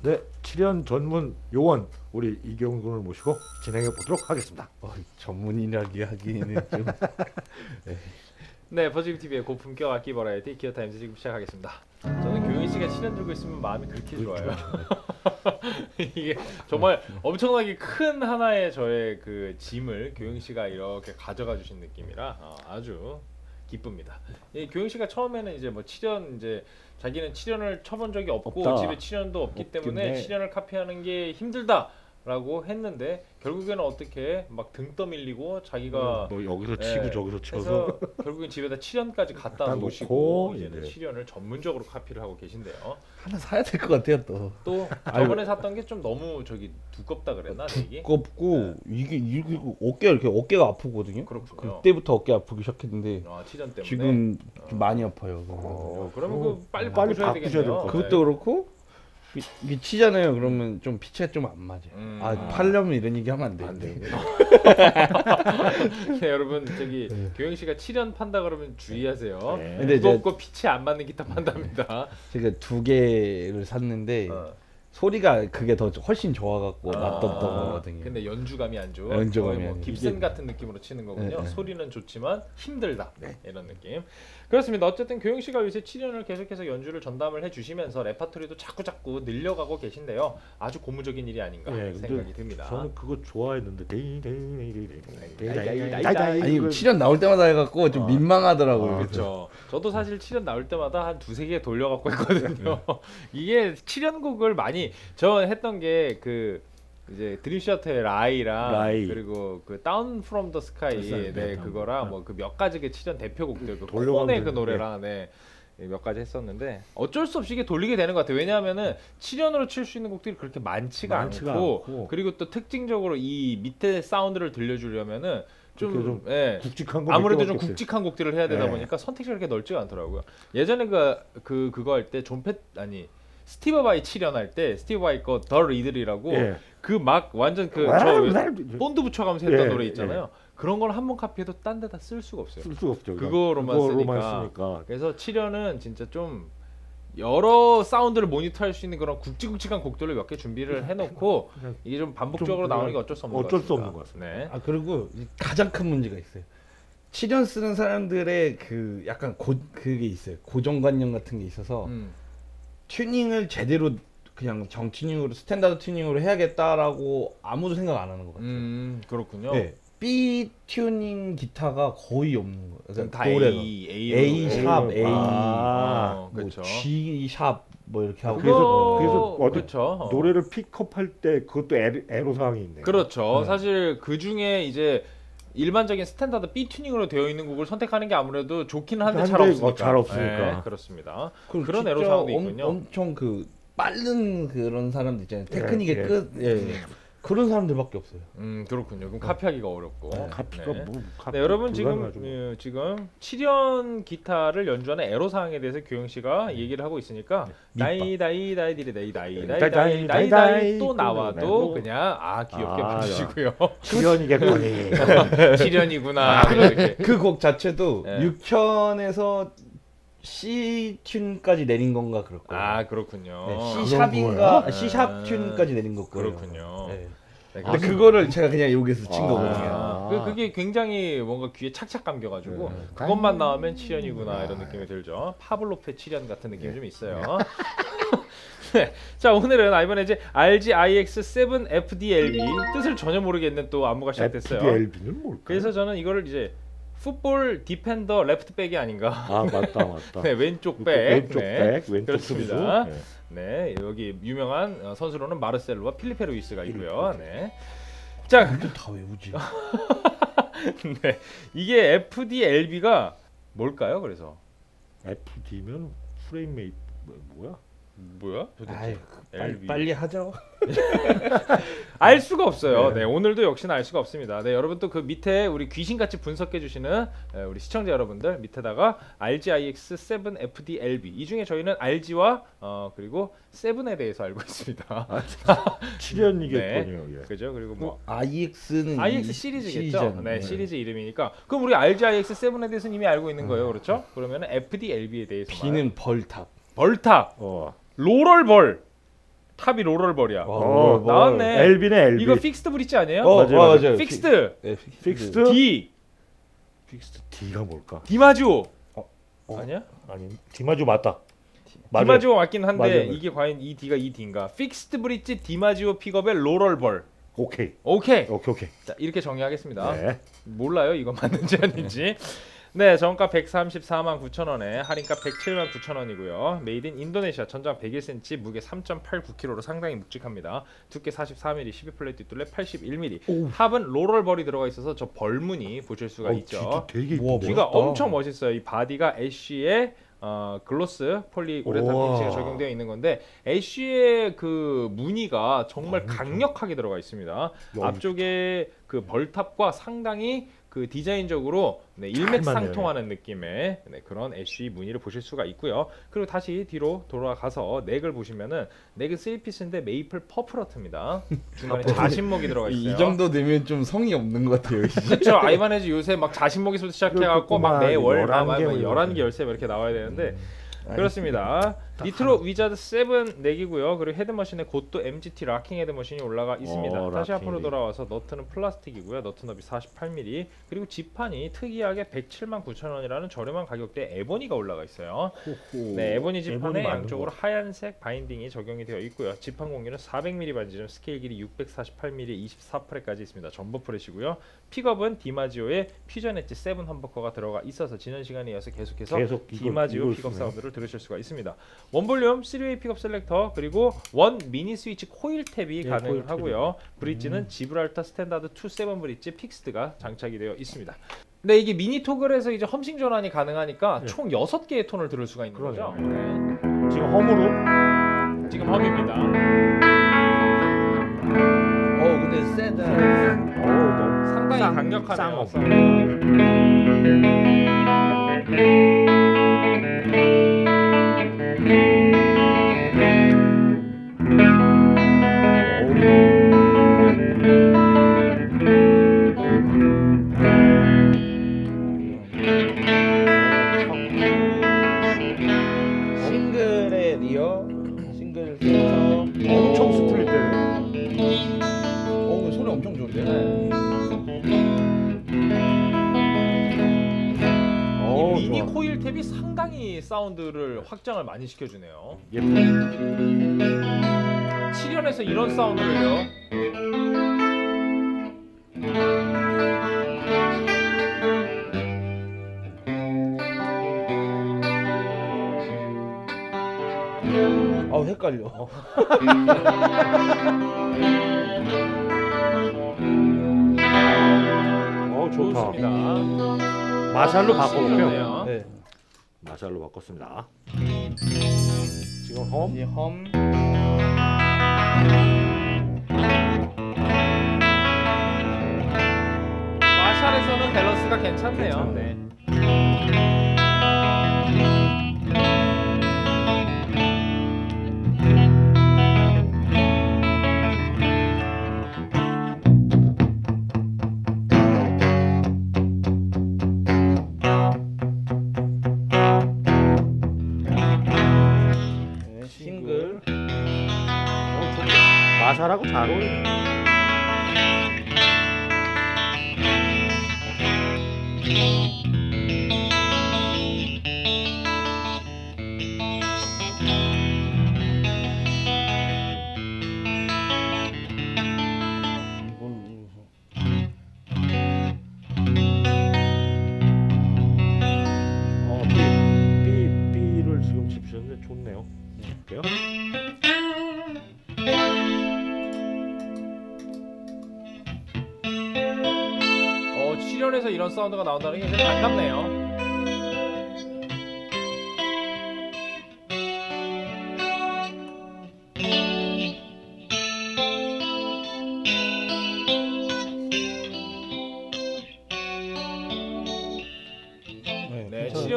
네, 7연 전문 요원 우리 이경훈 군을 모시고 진행해 보도록 하겠습니다. 전문이라기 하기에는 좀... 네, 버즈비TV의 고품격 악기 버라이어티 기어타임즈 지금 시작하겠습니다. 저는 교영희 씨가 7연 들고 있으면 마음이 그렇게 좋아요. 이게 정말 엄청나게 큰 하나의 저의 그 짐을 교영희 씨가 이렇게 가져가 주신 느낌이라 아주 기쁩니다. 예, 교영 씨가 처음에는 이제 뭐 7연 이제 자기는 7연을 쳐본 적이 없고 집에 7연도 없기 때문에 7연을 카피하는 게 힘들다라고 했는데 결국에는 어떻게 막 등 떠밀리고 자기가 뭐 여기서 치고 저기서 쳐서 결국엔 집에다 7연까지 갖다 놓으시고 이제는 7연을 전문적으로 카피를 하고 계신데요. 하나 사야 될 것 같아요 또. 또 저번에 샀던 게 좀 너무 저기 두껍다 그랬나? 두껍고 이게 어깨가 아프거든요. 그렇군요. 그때부터 어깨 아프기 시작했는데 7연 때문에 지금 좀 많이 아파요. 그러면 그 빨리 바꾸셔야 돼요. 그것도 그렇고. 이게 치잖아요. 그러면 좀 피치가 좀 안 맞아요. 팔려면 이런 얘기 하면 안 되는데. 네, 여러분 저기 교영 씨가 7연 판다 그러면 주의하세요. 근데 무겁고 피치 안 맞는 기타 판답니다. 제가 두 개를 샀는데 소리가 그게 더 훨씬 좋아갖고 낫던 거거든요. 근데 연주감이 안 좋아. 연주감이 뭐 깁슨 같은 느낌으로 치는 거군요. 소리는 좋지만 힘들다. 이런 느낌. 그렇습니다. 어쨌든 교영 씨가 요새 7연을 계속해서 연주를 전담을 해주시면서 레파토리도 자꾸 늘려가고 계신데요. 아주 고무적인 일이 아닌가 생각이 듭니다. 저는 그거 좋아했는데. 아니 7연 나올 때마다 해갖고 좀 민망하더라고요. 그렇죠. 저도 사실 7연 나올 때마다 한 두세 개 돌려갖고 했거든요. 이게 7연 곡을 많이 저 했던 게 그 이제 드림셔터의 라이 그리고 그 다운 프롬 더 스카이 네 그거랑 뭐 그 몇 가지 그 7연 대표곡들 그 코네 그 노래랑 몇 가지 했었는데 어쩔 수 없이 이게 돌리게 되는 것 같아요. 왜냐하면은 7연으로 칠 수 있는 곡들이 그렇게 많지가 않고 그리고 또 특징적으로 이 밑에 사운드를 들려주려면은 좀 굵직한 곡 아무래도 좀 굵직한 곡들을 해야 되다 보니까 선택지가 그렇게 넓지가 않더라고요. 예전에 그거 할 때 스티브 바이 7연 할 때 스티브 바이 거 더 리들이라고 그 막 완전 그 본드 붙여가면서 했던 노래 있잖아요. 그런 걸 한 번 카피해도 딴 데다 쓸 수가 없어요. 쓸 수가 없죠. 그거로만 쓰니까. 그래서 7연은 진짜 좀 여러 사운드를 모니터할 수 있는 그런 굵직굵직한 곡들을 몇 개 준비를 해놓고 이게 좀 반복적으로 나오는 게 어쩔 수 없는 것 같습니다. 네. 아 그리고 가장 큰 문제가 있어요. 7연 쓰는 사람들의 그 약간 그게 있어요. 고정관념 같은 게 있어서. 튜닝을 제대로 그냥 정튜닝으로 스탠다드 튜닝으로 해야겠다라고 아무도 생각 안 하는 것 같아요. 그렇군요. 네. B 튜닝 기타가 거의 없는 거예요. 그러니까 다 A 샵, A 뭐 G 샵 뭐 이렇게 하고 그래서 노래를 픽업할 때 그것도 애로 사항이 있네요. 그렇죠. 사실 그 중에 이제 일반적인 스탠다드 B 튜닝으로 되어 있는 곡을 선택하는 게 아무래도 좋긴 한데 잘 없으니까. 네, 그렇습니다. 그런 애로사항도 있군요. 엄청 그 빠른 그런 사람들 있잖아요. 테크닉의 끝. 그런 사람들밖에 없어요. 그렇군요. 그럼 카피하기가 어렵고. 카피가 여러분 지금 7연 기타를 연주하는 애로 사항에 대해서 교영 씨가 얘기를 하고 있으니까 다이 또 나와도 그냥 귀엽게 부르시고요. 7연이구나. 그 곡 자체도 6현에서 C 튠까지 내린 건가 그럴까요? 그렇군요. C 샵 튠까지 내린 것 그렇군요. 근데 그거를 제가 그냥 여기서 친 거거든요. 그게 굉장히 뭔가 귀에 착착 감겨가지고 그것만 나오면 7연이구나 이런 느낌이 들죠. 파블로프의 7연 같은 느낌이 좀 있어요. 네, 자 오늘은 이번에 RGIX7FDLB 뜻을 전혀 모르겠는 또 안무가 시작됐어요. FDLB는 뭘까요? 그래서 저는 이거를 이제 풋볼 디펜더 레프트 백이 아닌가? 맞다. 네, 왼쪽 백. 그렇습니다. 네, 여기 유명한 선수로는 마르셀로와 필리페 루이스가 있고요. 네. 자, 이거 다 외우지. 네, 이게 FDLB가 뭘까요? 그래서 FD면 프레임 메이트 뭐야? 뭐야? 아유, 빨리 하죠. 알 수가 없어요. 네, 오늘도 역시나 알 수가 없습니다. 네, 여러분 또 그 밑에 우리 귀신같이 분석해 주시는 우리 시청자 여러분들 밑에다가 RGIX7FDLB 이 중에 저희는 RG와 그리고 7에 대해서 알고 있습니다. 출연이겠군요. 네, 예. 그죠? 그리고 뭐 IX는 IX 시리즈겠죠. 네, 시리즈 이름이니까. 그럼 우리 RGIX7에 대해서는 이미 알고 있는 거예요, 그렇죠? 그러면 FDLB에 대해서. B는 벌탑. 벌탑. 로럴벌. 탑이 로럴벌이야. 나왔네. LB네 LB. 이거 픽스드 브릿지 아니에요? 맞아요. 픽스드. 네, 픽스드 D. 픽스드 D가 뭘까? 디마지오. 아니야? 아니. 디마지오 맞다. 디마지오 맞긴 한데 맞아요. 이게 과연 이 D가 이 D인가? 픽스드 브릿지 디마지오 픽업의 로럴벌. 오케이. 자, 이렇게 정리하겠습니다. 네. 몰라요, 이거 맞는지 아닌지. 네, 정가 134만 9천원에 할인가 107만 9천원이고요 메이드 인 인도네시아, 전장 101cm, 무게 3.89kg로 상당히 묵직합니다. 두께 44mm, 12플랫 뒷둘레 81mm. 오. 탑은 로럴벌이 들어가 있어서 저 벌무늬 보실 수가 있죠. 귀가 엄청 멋있어요. 이 바디가 애쉬의 글로스 폴리우레탄 핀치가 적용되어 있는 건데 애쉬의 그 무늬가 정말 강력하게 들어가 있습니다. 앞쪽에 그 벌탑과 상당히 그 디자인적으로 네, 일맥상통하는 느낌의 네, 그런 애쉬 무늬를 보실 수가 있고요. 그리고 다시 뒤로 돌아가서 넥을 보시면은 넥은 3피스인데 메이플 퍼프러트입니다. 중간에 자신목이 들어가 있어요. 이 정도 되면 좀 성의 없는 것 같아요. 그렇죠. 아이바네즈 요새 막 자신목에서부터 시작해갖고 막 매월 11개, 13개 이렇게 나와야 되는데 그렇습니다. 니트로 위자드 7 넥이고요. 그리고 헤드머신에 고토 MGT 락킹 헤드머신이 올라가 있습니다. 다시 앞으로 돌아와서 너트는 플라스틱이고요. 너트 너비 48mm. 그리고 지판이 특이하게 179,000원이라는 저렴한 가격대에 에보니가 올라가 있어요. 네, 에보니 지판에 양쪽으로 하얀색 바인딩이 적용이 되어 있고요. 지판 공유는 400mm 반지름, 스케일 길이 648mm, 24프렛까지 있습니다. 전버 프렛이고요. 픽업은 디마지오의 퓨전 엣지 7 험버커가 들어가 있어서 지난 시간에 이어서 계속 디마지오 픽업 사운드를 들으실 수가 있습니다. 원볼륨, 3웨이 픽업 셀렉터, 그리고 원 미니 스위치 코일 탭이 가능하고요. 브릿지는 지브랄타 스탠다드 2.7 브릿지 픽스드가 장착이 되어 있습니다. 근데 이게 미니 토글에서 이제 험싱 전환이 가능하니까 총 6개의 톤을 들을 수가 있는 거죠. 네. 지금 험으로? 지금 험입니다. 근데 세다. 상당히 강력하네요. 상당히 사운드를 확장을 많이 시켜주네요. 예쁘네. 7연에서 이런 사운드를요. 아우 헷갈려. 좋습니다. 마샬로 바꿔볼게요. 네. 마샬로 바꿨습니다. 지금 홈. 예, 홈. 마샬에서는 밸런스가 괜찮네요. 네. 마샬하고 잘 어울리네. B를 지금 칩시는데 좋네요. 볼게요. 실현에서 이런 사운드가 나온다는 게 굉장히 반갑네요.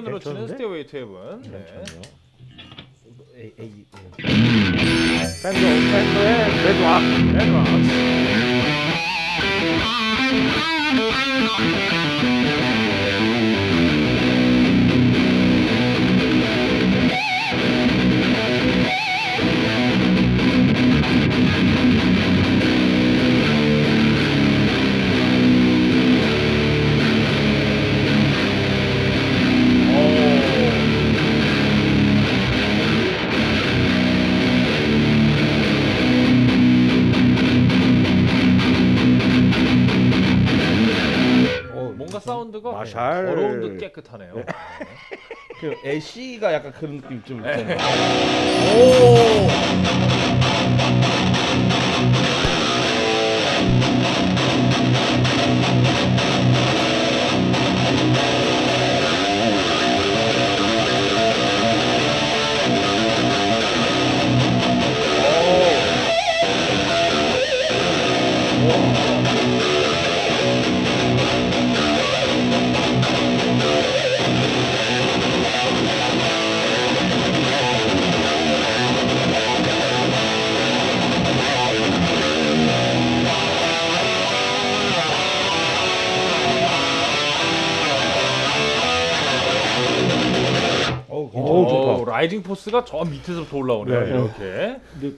1연으로 치는 스테이웨이 투 헤븐. 에이 샌드 오펜더의 레드락. 사운드가 마샬... 네, 더러운 듯 깨끗하네요. 네. 그 애쉬가 약간 그런 느낌 좀 있잖아요. 오! 라이징 포스가 저 밑에서부터 올라오네요. 네. 이렇게. 근데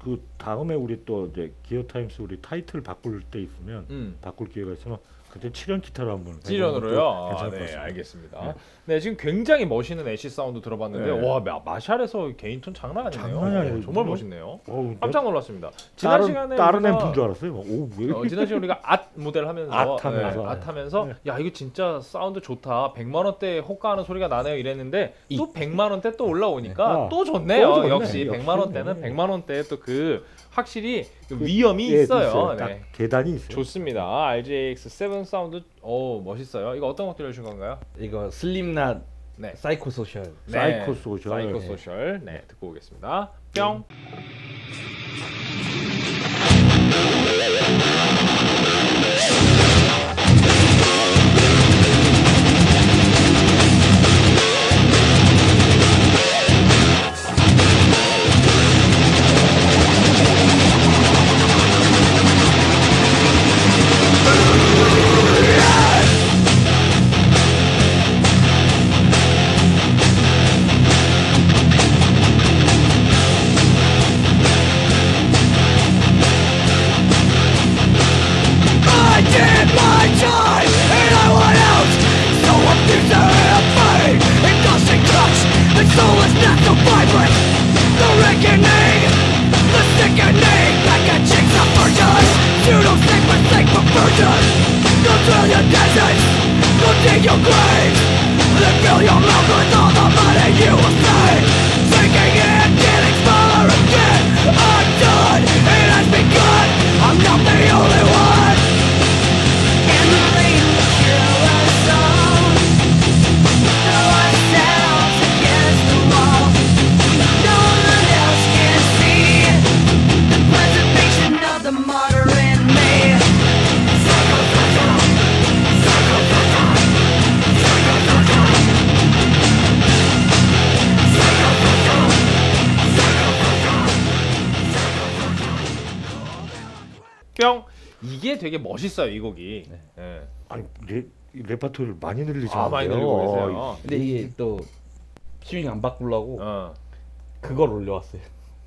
그 다음에 우리 또 이제 기어 타임스 우리 타이틀 바꿀 때 있으면 바꿀 기회가 있으면 그때 7연 기타로 한번. 7연으로요? 아, 네, 알겠습니다. 네. 네, 지금 굉장히 멋있는 애쉬 사운드 들어봤는데 네. 와 마샬에서 개인톤 장난 아니네요. 장난 아니에요. 정말 멋있네요. 깜짝 놀랐습니다. 지난 시간에 다른 앰프인 줄 알았어요. 오, 왜? 지난 시간에 우리가 앗 모델 하면서 앗하면서 네, 네. 야 이거 진짜 사운드 좋다. 100만 원대 호가하는 소리가 나네요. 이랬는데 또 100만 원대 또 올라오니까 네. 또 좋네요. 또 역시 100만 원대는 100만 원대에 또 그 확실히 그 위험이 예, 있어요. 네. 계단이 있어요. 좋습니다. RGIX7 사운드 오 멋있어요. 이거 어떤 것 들려주신 건가요? 이거 슬립낫 네. 사이코소셜. 네. 사이코소셜. 사이코소셜. 네. 네, 듣고 오겠습니다. 뿅. 이게 되게 멋있어요 이 곡이. 네. 네. 아니 레파토리를 많이 늘리잖아요. 아, 많이 늘리고 계세요. 근데 이게 또 스윙 안 바꾸려고 그걸 올려왔어요.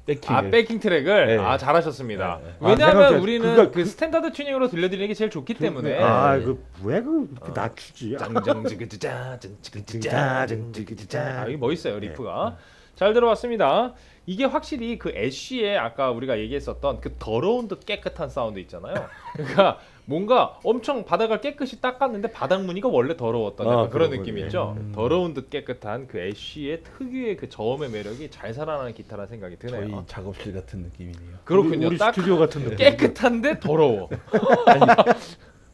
백킹. 아 백킹 트랙을 네. 아 잘하셨습니다. 네. 왜냐하면 우리는 그러니까 그 스탠다드 튜닝으로 들려드리는 게 제일 좋기 때문에. 아 그 왜 그 낮추지? 짱짱지그지짜증지그지짜증지그지짜. 이게 멋있어요 리프가. 네. 잘 들어봤습니다. 이게 확실히 그 애쉬의 아까 우리가 얘기했었던 그 더러운 듯 깨끗한 사운드 있잖아요. 그러니까 뭔가 엄청 바닥을 깨끗이 닦았는데 바닥 무늬가 원래 더러웠던 약간 그런 느낌 있죠. 더러운 듯 깨끗한 그 애쉬의 특유의 그 저음의 매력이 잘 살아나는 기타라는 생각이 드네요. 저희 작업실 같은 느낌이네요. 그렇군요. 우리 스튜디오 같은 느낌. 깨끗한데 더러워.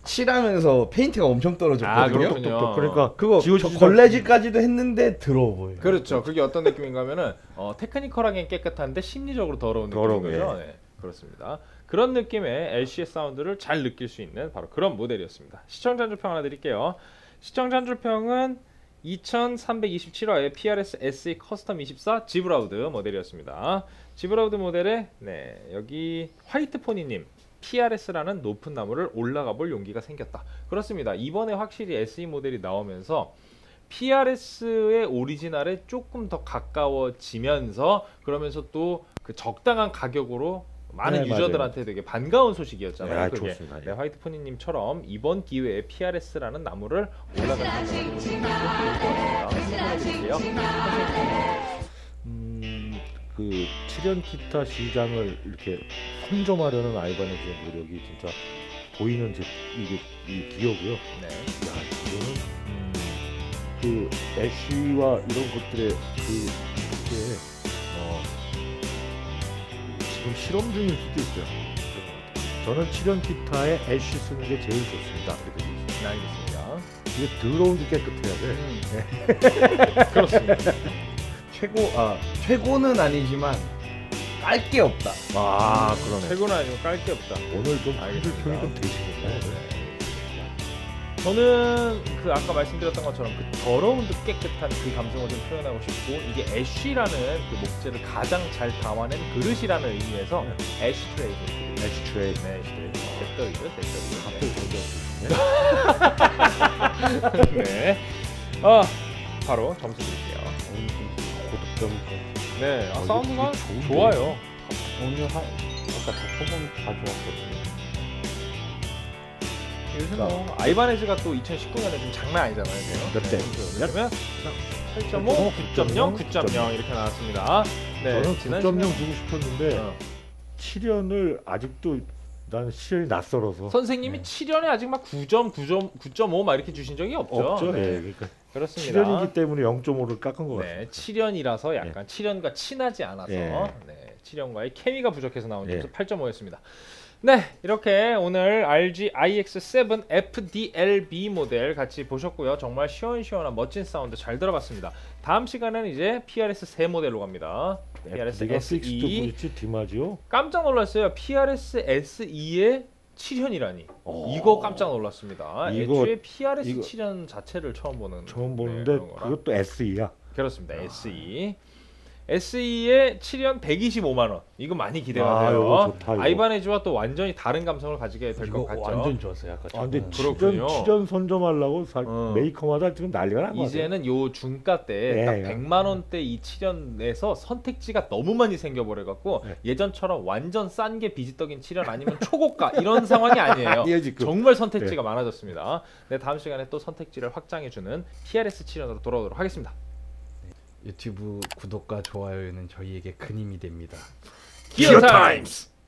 칠하면서 페인트가 엄청 떨어졌거든요. 아, 그러니까 그거 걸레질까지도 했는데 더러워 보여요. 그렇죠. 그게 어떤 느낌인가 하면은 테크니컬하게 깨끗한데 심리적으로 더러운 느낌인 거죠. 네, 그렇습니다. 그런 느낌의 애쉬의 사운드를 잘 느낄 수 있는 바로 그런 모델이었습니다. 시청자 한줄평 하나 드릴게요. 시청자 한줄평은 2327화의 PRS SE 커스텀 24 지브라우드 모델이었습니다. 지브라우드 모델에 네, 여기 화이트포니님 PRS라는 높은 나무를 올라가 볼 용기가 생겼다. 그렇습니다. 이번에 확실히 SE 모델이 나오면서 PRS의 오리지널에 조금 더 가까워지면서 그러면서 또 그 적당한 가격으로 많은 네, 유저들한테 맞아요. 되게 반가운 소식이었잖아요. 네, 그게 네, 화이트포니님처럼 이번 기회에 PRS라는 나무를 올라가는 그 칠연 기타 시장을 이렇게 선점하려는 아이바네즈의 노력이 진짜 보이는 이 기어고요. 네. 야, 이거는 그 애쉬와 이런 것들의 지금 실험 중일 수도 있어요. 저는 칠연 기타에 애쉬 쓰는 게 제일 좋습니다. 그렇게 되겠습니다. 알겠습니다. 이게 더러운 게 깨끗해야 돼. 네. 그렇습니다. 최고는 아니지만 깔 게 없다. 아, 그러네. 최고는 아니고 깔 게 없다. 오늘 좀 알겠습니다. 좀 되시겠네요. 네. 저는 그 아까 말씀드렸던 것처럼 그 더러운 듯 깨끗한 그 감성을 좀 표현하고 싶고, 이게 애쉬라는 그 목재를 가장 잘 담아낸 그릇이라는 의미에서 애쉬 트레이. 애쉬 트레이. 네, 애쉬 트레이. 배터리죠, 배터리. 갑자기 던져주시네. 네. 아, 바로 점수 드릴게요. 네, 아, 사운드가 좋아요. 오늘 아까 저번 다 좋았거든요. 요즘 뭐 아이바네즈가 또 2019년에 좀 장난 아니잖아요. 몇 대? 그러면 8.5, 9.0, 9.0 이렇게 나왔습니다. 네, 저는 9.0 주고 싶었는데 7연을 아직도 나는 7연이 낯설어서 선생님이 7연에 아직 막 9점, 9.5 막 이렇게 주신 적이 없죠. 네, 그러니까 그렇습니다. 7연이기 때문에 0.5를 깎은 것 같아요. 네, 7연이라서 약간 7연과 친하지 않아서 7연과의 케미가 부족해서 나온 점수 8.5였습니다. 네, 이렇게 오늘 RGIX7FDLB 모델 같이 보셨고요. 정말 시원시원한 멋진 사운드 잘 들어봤습니다. 다음 시간에는 이제 PRS 새 모델로 갑니다. PRS SE. 디마지오? 깜짝 놀랐어요. PRS SE의 7연이라니. 이거 깜짝 놀랐습니다. 애초에 PRS 7연 자체를 처음 보는데 네, 그것도 SE야. 그렇습니다. SE. SE의 7연 125만원. 이거 많이 기대가 돼요. 좋다, 아이바네즈와 또 완전히 다른 감성을 가지게 될 것 같죠. 완전 좋았어요. 아까 근데 7연 선점하려고 메이커마다 지금 난리가 난 것 같아요. 이제는 요 중가 때 딱 100만원대 이 7연에서 선택지가 너무 많이 생겨버려갖고 예전처럼 완전 싼 게 비지떡인 7연 아니면 초고가 이런 상황이 아니에요. 정말 선택지가 많아졌습니다. 네, 다음 시간에 또 선택지를 확장해주는 PRS 7연으로 돌아오도록 하겠습니다. 유튜브 구독과 좋아요는 저희에게 큰 힘이 됩니다. 기어 타임스!